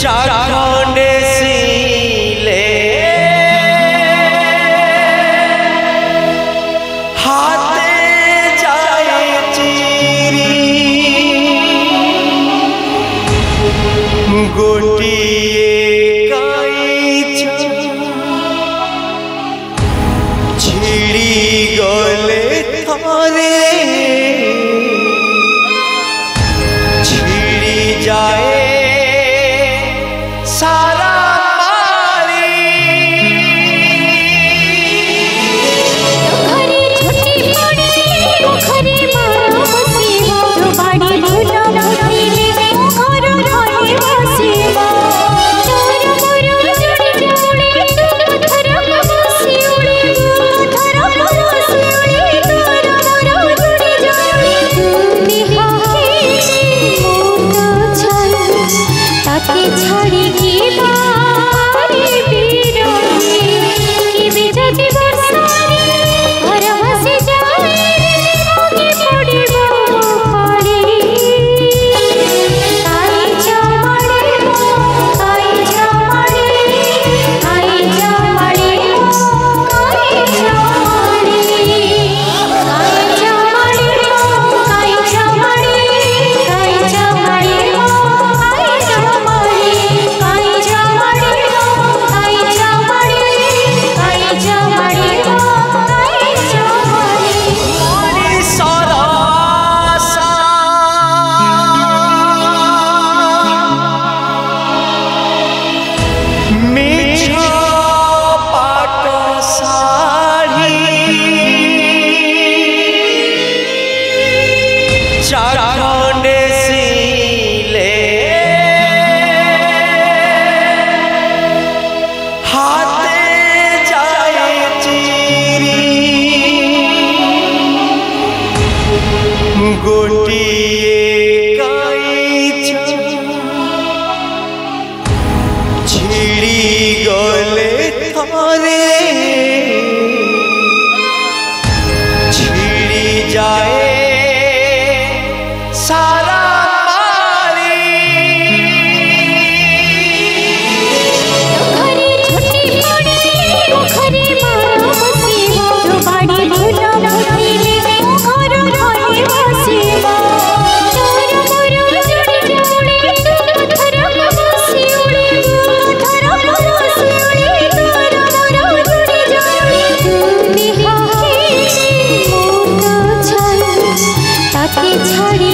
शाखों ने सीले हाथ जाए चीरी गोटिए छिड़ी गले थारे छिड़ी जाए सारा गोटिए छिड़ी गले थारे छिड़ी जाए सारा छोड़ी।